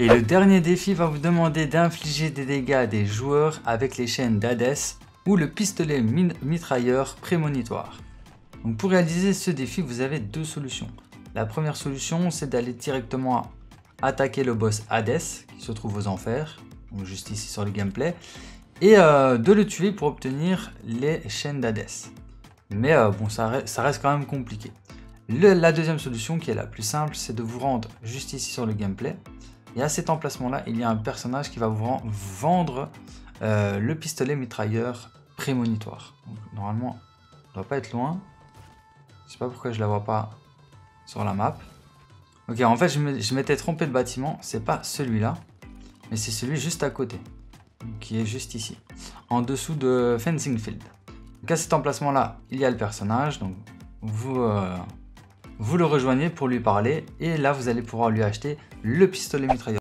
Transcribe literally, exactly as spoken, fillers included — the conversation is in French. Et le dernier défi va vous demander d'infliger des dégâts à des joueurs avec les chaînes d'Hadès ou le pistolet mitrailleur prémonitoire. Donc pour réaliser ce défi, vous avez deux solutions. La première solution, c'est d'aller directement attaquer le boss Hadès qui se trouve aux enfers, donc juste ici sur le gameplay, et euh, de le tuer pour obtenir les chaînes d'Hadès. Mais euh, bon, ça reste, ça reste quand même compliqué. Le, la deuxième solution, qui est la plus simple, c'est de vous rendre juste ici sur le gameplay. Et à cet emplacement-là, il y a un personnage qui va vous vendre euh, le pistolet mitrailleur prémonitoire. Donc, normalement, il ne doit pas être loin. Je ne sais pas pourquoi je ne la vois pas sur la map. Ok, en fait, je m'étais trompé de bâtiment. C'est pas celui-là, mais c'est celui juste à côté, qui est juste ici, en dessous de Fencing Field. Donc à cet emplacement-là, il y a le personnage. Donc vous... Euh, Vous le rejoignez pour lui parler et là vous allez pouvoir lui acheter le pistolet mitrailleur.